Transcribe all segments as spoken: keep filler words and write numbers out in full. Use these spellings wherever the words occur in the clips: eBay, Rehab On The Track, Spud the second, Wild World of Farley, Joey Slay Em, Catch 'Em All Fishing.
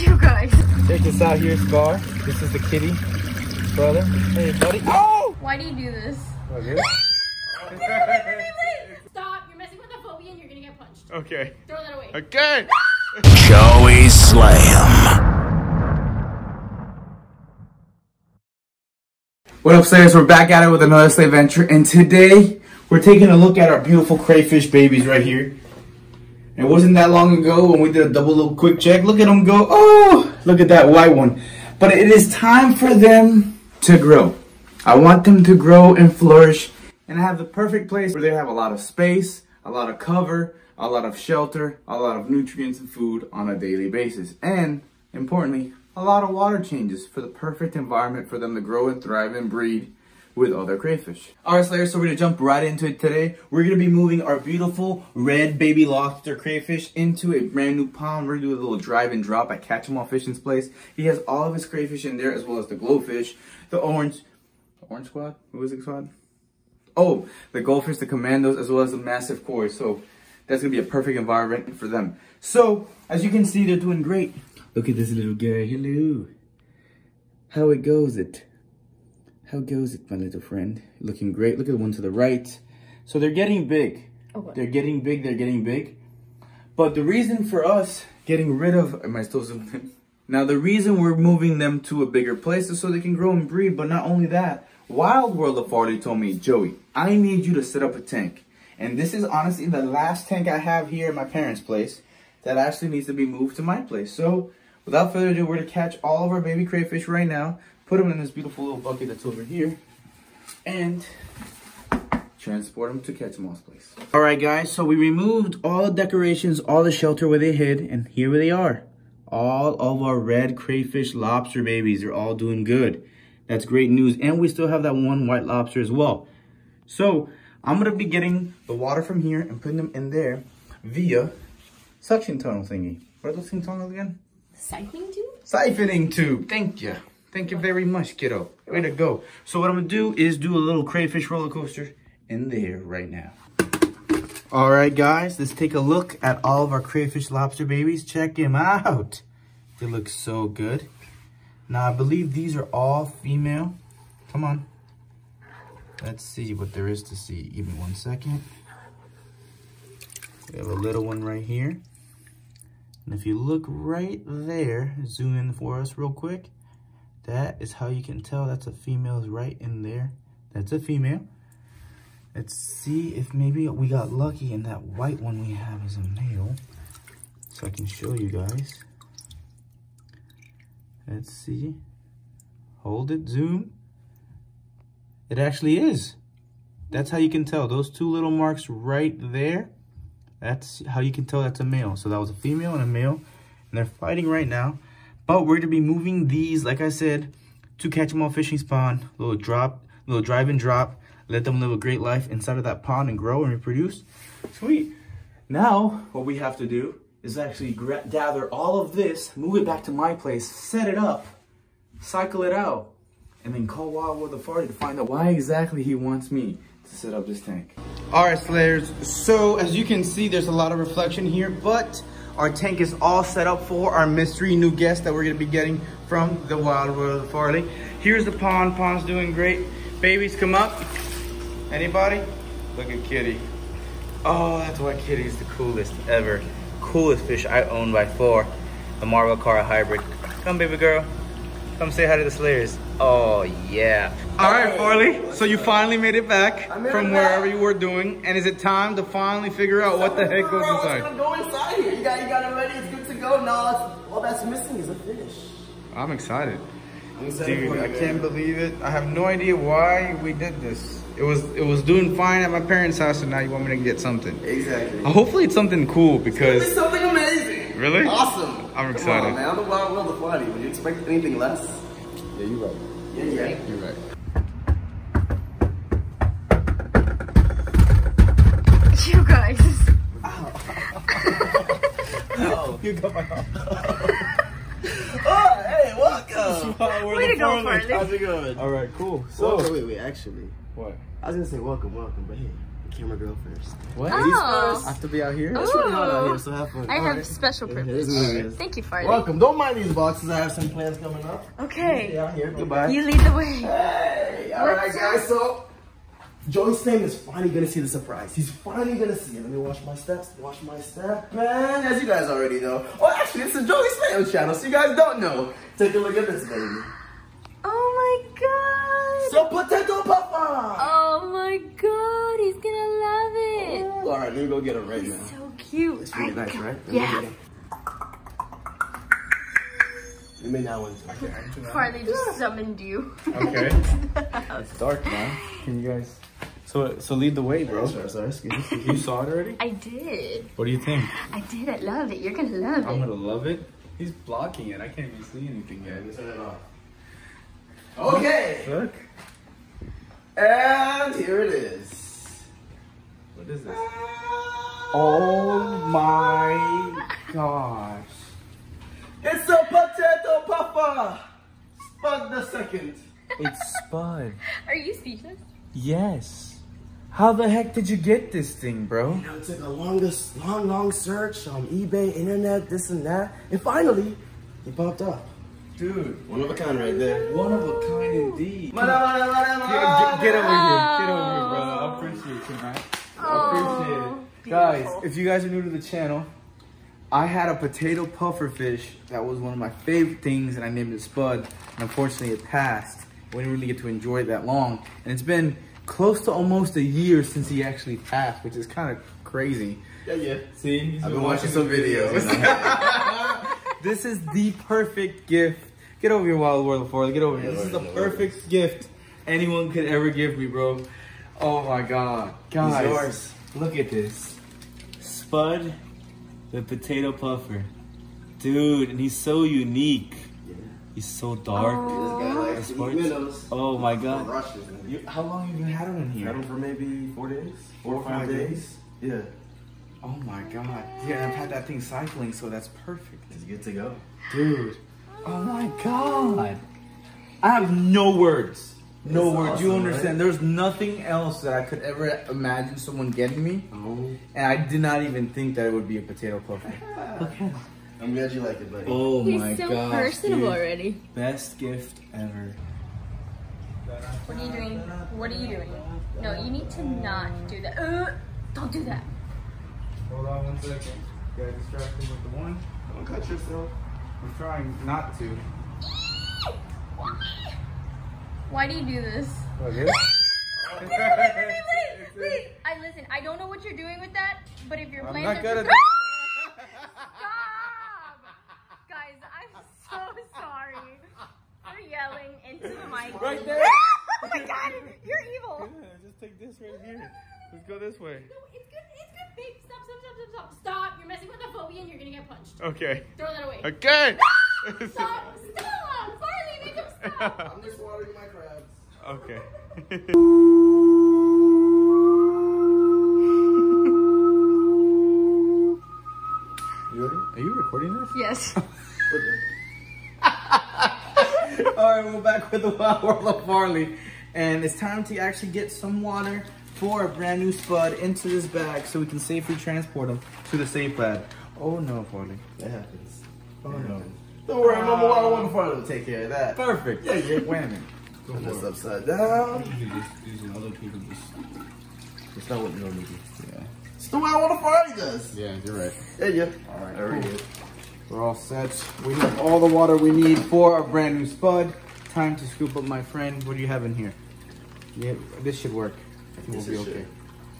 you guys. Check this out here, Scar. This is the kitty, brother. Hey, buddy. Oh! Why do you do this? Okay. Stop, you're messing with the phobia and you're gonna get punched. Okay. Throw that away. Okay. Joey Slay Em. What up, Slayers? We're back at it with another Slay Venture, and today we're taking a look at our beautiful crayfish babies right here. It wasn't that long ago when we did a double little quick check. Look at them go. Oh, look at that white one. But it is time for them to grow. I want them to grow and flourish. And I have the perfect place where they have a lot of space, a lot of cover, a lot of shelter, a lot of nutrients and food on a daily basis. And importantly, a lot of water changes for the perfect environment for them to grow and thrive and breed with other crayfish. Alright, Slayers, so we're gonna jump right into it today. We're gonna be moving our beautiful red baby lobster crayfish into a brand new pond. We're gonna do a little drive and drop at Catch 'Em All Fishing's place. He has all of his crayfish in there, as well as the glowfish, the orange, the orange squad? Who is it squad? Oh, the goldfish, the commandos, as well as the massive koi. So that's going to be a perfect environment for them. So, as you can see, they're doing great. Look at this little guy. Hello. How it goes it? How goes it, my little friend? Looking great. Look at the one to the right. So they're getting big. Okay. They're getting big. They're getting big. But the reason for us getting rid of... Am I still zoomed in? Now, the reason we're moving them to a bigger place is so they can grow and breed. But not only that, Wild World of Farley told me, Joey, I need you to set up a tank. And this is honestly the last tank I have here at my parents' place that actually needs to be moved to my place. So without further ado, we're going to catch all of our baby crayfish right now, put them in this beautiful little bucket that's over here, and transport them to Catch 'Em All's place. All right, guys, so we removed all the decorations, all the shelter where they hid, and here they are. All of our red crayfish lobster babies are all doing good. That's great news. And we still have that one white lobster as well. So I'm going to be getting the water from here and putting them in there via suction tunnel thingy. What are those things tunnels again? Siphoning tube? Siphoning tube. Thank you. Thank you very much, kiddo. Way to go. So what I'm going to do is do a little crayfish roller coaster in there right now. All right, guys, let's take a look at all of our crayfish lobster babies. Check them out. They look so good. Now, I believe these are all female. Come on. Let's see what there is to see. Give me one second. We have a little one right here. And if you look right there, zoom in for us real quick. That is how you can tell that's a female is right in there. That's a female. Let's see if maybe we got lucky and that white one we have is a male. So I can show you guys. Let's see. Hold it, zoom. It actually is. That's how you can tell. Those two little marks right there, that's how you can tell that's a male. So that was a female and a male, and they're fighting right now. But we're gonna be moving these, like I said, to Catch 'Em All Fishing Pond. Little drop, little drive and drop. Let them live a great life inside of that pond and grow and reproduce. Sweet. Now, what we have to do is actually gather all of this, move it back to my place, set it up, cycle it out, and then call Wild World of Farley to find out why exactly he wants me to set up this tank. All right, Slayers, so as you can see, there's a lot of reflection here, but our tank is all set up for our mystery new guest that we're gonna be getting from the Wild World of Farley. Here's the pond, pond's doing great. Babies, come up. Anybody? Look at Kitty. Oh, that's why Kitty's the coolest ever. Coolest fish I own by far, the Marble Car hybrid. Come, baby girl, come say hi to the Slayers. Oh yeah. All right, Farley. So you finally made it back made from it wherever back. you were doing, and is it time to finally figure out what the heck goes inside? Gonna go inside here. You got, you got it ready. It's good to go. Now all that's missing is a fish. I'm excited. I'm excited Dude, you, I can't believe it. I have no idea why we did this. It was it was doing fine at my parents' house, and now you want me to get something. Exactly. Hopefully it's something cool because it's something amazing. Really? Awesome. I'm excited. Come on, man. I'm the Wild World of Farley. Would you expect anything less? Yeah, you're right. Yeah, you're right. You're right. You guys. Oh. You got my arm. Oh, hey, welcome. Wow, way to go, Farley. How's it going? All right, cool. So, wait, wait, wait, actually. What? I was gonna say welcome, welcome, but hey, camera girl first. What? Oh. First. I have to be out here? It's really hot out here, so have fun. I All have right. special privilege. Nice. Thank you, Farley. Welcome. Don't mind these boxes. I have some plans coming up. Okay. Stay out here. Goodbye. You lead the way. Hey. All What's right, up? guys. So, Joey's name is finally going to see the surprise. He's finally going to see it. Let me wash my steps. Wash my step. And as you guys already know. Oh, actually, it's a Joey Slay Em channel, so you guys don't know. Take a look at this, baby. Oh, my God. So potato papa! Oh my god, he's gonna love it! Oh, alright, let me go get him right he's now. So cute. It's really I nice, right? Let yeah. You made that one too. Okay. Farley just summoned you. Okay. It's dark now. Can you guys so so lead the way, bro. Sorry, sorry, excuse me. You saw it already? I did. What do you think? I did, I love it. You're gonna love I'm it. I'm gonna love it. He's blocking it. I can't even see anything yet. Let's turn it off. Okay. Look. And here it is. What is this? Oh my gosh. It's a potato papa. Spud the second. It's Spud. Are you speechless? Yes. How the heck did you get this thing, bro? You know, it took a longest, long, long search on eBay, internet, this and that. And finally, he popped up. Dude, one of a kind right there. One of a kind indeed. Get, get, get over here, get over here, brother. I appreciate you, man. I appreciate it. Guys, if you guys are new to the channel, I had a potato puffer fish that was one of my favorite things, and I named it Spud. And unfortunately, it passed. We didn't really get to enjoy it that long. And it's been close to almost a year since he actually passed, which is kind of crazy. Yeah, yeah. See, I've been watching some videos. This is the perfect gift. Get over here, Wild World of Farley. Get over here. This is the perfect gift anyone could ever give me, bro. Oh my God. Guys, yours. Look at this. Spud the potato puffer. Dude, and he's so unique. Yeah. He's so dark. Oh, this guy likes oh my God. Rushes, you, how long have you had him in here? Had him for maybe four days? Four, four or five, five days? days? Yeah. Oh my God. Yeah, I've had that thing cycling, so that's perfect. It's good to go. Dude. Oh my God. I have no words. No words. Awesome, you understand? Right? There's nothing else that I could ever imagine someone getting me. Oh. And I did not even think that it would be a potato puffer. Okay. I'm glad you liked it, buddy. Oh He's my God. He's so gosh, personable dude. already. Best gift ever. What are you doing? What are you doing? No, you need to not do that. Uh, don't do that. Hold on one second. You gotta distract him with the one. Don't cut yourself. I'm trying not to. Eee! Why? Why do you do this? Oh, yeah? Ah! Wait, wait, wait, wait. I listen, I don't know what you're doing with that, but if you're playing I'm not good at that. Stop! Guys, I'm so sorry for yelling into my Right there! Oh my God, you're evil! Yeah, just take this right here. Let's go this way. No, it's good, it's good, babe. Stop, stop, stop, stop, stop. Stop. You're messing with the phobia and you're gonna get punched. Okay. Throw that away. Okay. Ah! Stop, stop. Farley, make him stop. I'm just watering my crabs. Okay. You ready? Are you recording this? Yes. All right, we're back with the Wild World of Farley. And it's time to actually get some water for a brand new Spud into this bag so we can safely transport him to the safe pad. Oh no, Farley. That happens. Oh yeah. no. Don't worry, Mama uh, Wild World Farley will take care of that. Perfect. Yeah, yeah. Wait a minute. Put this upside down. Using other people just... It's not what you normally do. Yeah. It's the way I want to Farley does. Yeah, you're right. Yeah, yeah. All right, there we go. We're all set. We have all the water we need for a brand new Spud. Time to scoop up my friend. What do you have in here? Yeah, this should work. I think this we'll be okay.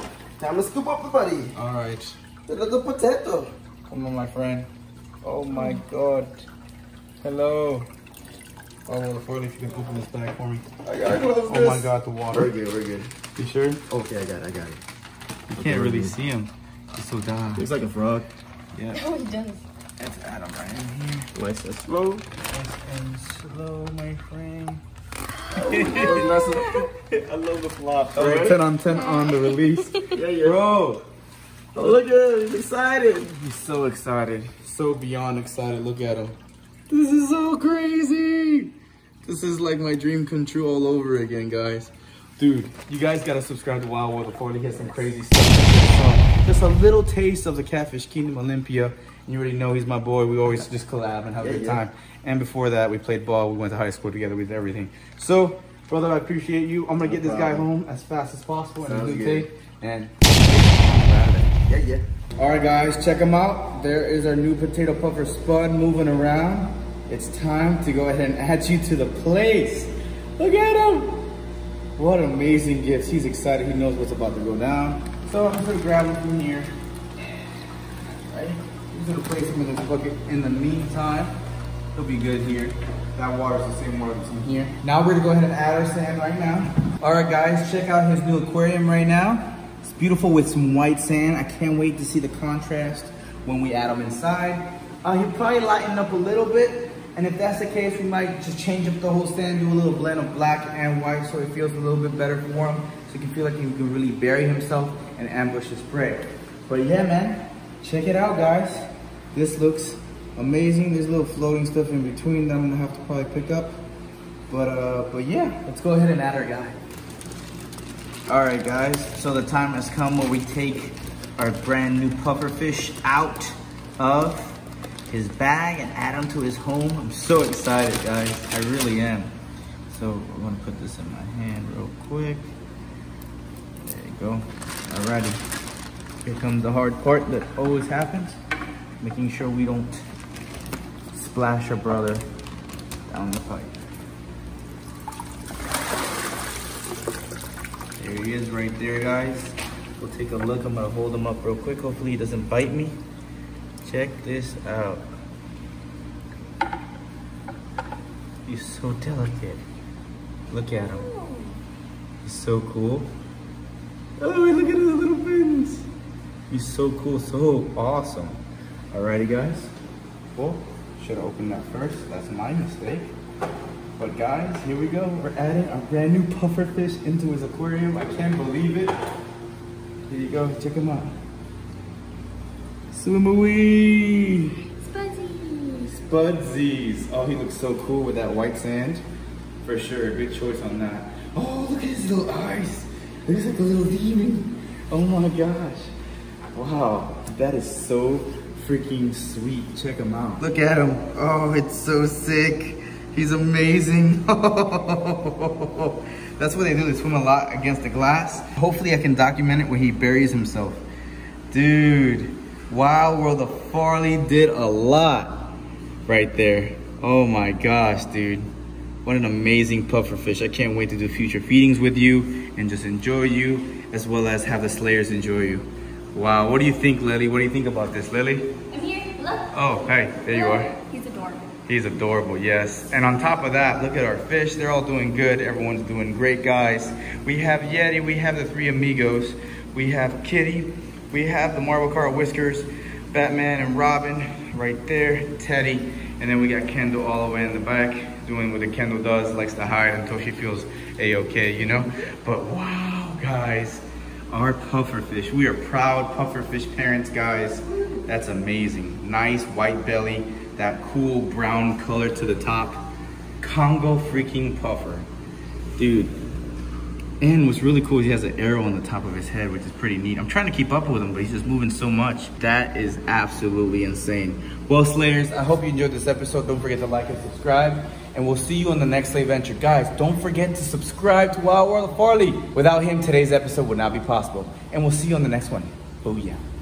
Shit. Time to scoop up the buddy. All right. The little potato. Come on, my friend. Oh my God. Hello. Oh, well, Farley, if you can open this bag for me. I got it. What is this? Oh my God, the water. We're good, we're good. You sure? Okay, I got it, I got it. You okay, can't really see him. He's so dumb. Looks like a frog. Yeah. Oh, he does. That's Adam right in here. Nice and slow. Nice and slow, my friend. Oh, I love the flop. All right, ten on ten on the release. Yeah, yeah. Bro, oh, look at him. He's excited. He's so excited. So beyond excited. Look at him. This is so crazy. This is like my dream come true all over again, guys. Dude, you guys gotta subscribe to Wild World of Farley. He has some crazy stuff. So, just a little taste of the Catfish Kingdom Olympia. And you already know he's my boy. We always just collab and have a yeah, good yeah. time. And before that, we played ball. We went to high school together. We did everything. So, brother, I appreciate you. I'm gonna no get this problem. guy home as fast as possible. Sounds and good. And yeah, yeah. All right, guys, check him out. There is our new potato puffer Spud moving around. It's time to go ahead and add you to the place. Look at him. What amazing gifts. He's excited. He knows what's about to go down. So I'm just gonna grab him from here. Right? I'm just gonna place him in this bucket. In the meantime, he'll be good here. That water's the same water that's in here. Now we're gonna go ahead and add our sand right now. All right, guys, check out his new aquarium right now. It's beautiful with some white sand. I can't wait to see the contrast when we add them inside. Uh, he'll probably lighten up a little bit. And if that's the case, we might just change up the whole sand, do a little blend of black and white so it feels a little bit better for him. So he can feel like he can really bury himself and ambush his prey. But yeah, man, check it out, guys. This looks amazing. There's little floating stuff in between that I'm gonna have to probably pick up. But, uh, but yeah, let's go ahead and add our guy. All right, guys, so the time has come where we take our brand new pufferfish out of his bag and add him to his home. I'm so excited, guys, I really am. So I'm gonna put this in my hand real quick. There you go, alrighty. Here comes the hard part that always happens, making sure we don't splash our brother down the pipe. There he is right there, guys. We'll take a look. I'm gonna hold him up real quick. Hopefully he doesn't bite me. Check this out. He's so delicate. Look at him. He's so cool. Oh, look at his little fins. He's so cool, so awesome. Alrighty, guys. Well, should have opened that first. That's my mistake. But guys, here we go. We're adding our brand new pufferfish into his aquarium. I can't believe it. Here you go, check him out. Swim away. Spudzies. Spudzies. Oh, he looks so cool with that white sand. For sure, good choice on that. Oh, look at his little eyes. Looks like a little demon. Oh my gosh. Wow, that is so freaking sweet. Check him out. Look at him. Oh, it's so sick. He's amazing. That's what they do. They swim a lot against the glass. Hopefully I can document it where he buries himself. Dude, Wild World of Farley did a lot right there. Oh my gosh, dude. What an amazing pufferfish. I can't wait to do future feedings with you and just enjoy you as well as have the slayers enjoy you. Wow, what do you think, Lily? What do you think about this, Lily? I'm here, look. Oh, hey, there you are. He's adorable. He's adorable, yes. And on top of that, look at our fish. They're all doing good. Everyone's doing great, guys. We have Yeti, we have the three amigos. We have Kitty, we have the Marble Car Whiskers, Batman and Robin right there, Teddy. And then we got Kendall all the way in the back doing what a Kendall does, likes to hide until she feels A-okay, you know? But wow, guys, our pufferfish. We are proud pufferfish parents, guys. That's amazing. Nice white belly. That cool brown color to the top. Congo freaking puffer. Dude, and what's really cool is he has an arrow on the top of his head, which is pretty neat. I'm trying to keep up with him, but he's just moving so much. That is absolutely insane. Well, Slayers, I hope you enjoyed this episode. Don't forget to like and subscribe, and we'll see you on the next Slay Venture. Guys, don't forget to subscribe to Wild World of Farley. Without him, today's episode would not be possible. And we'll see you on the next one. Booyah.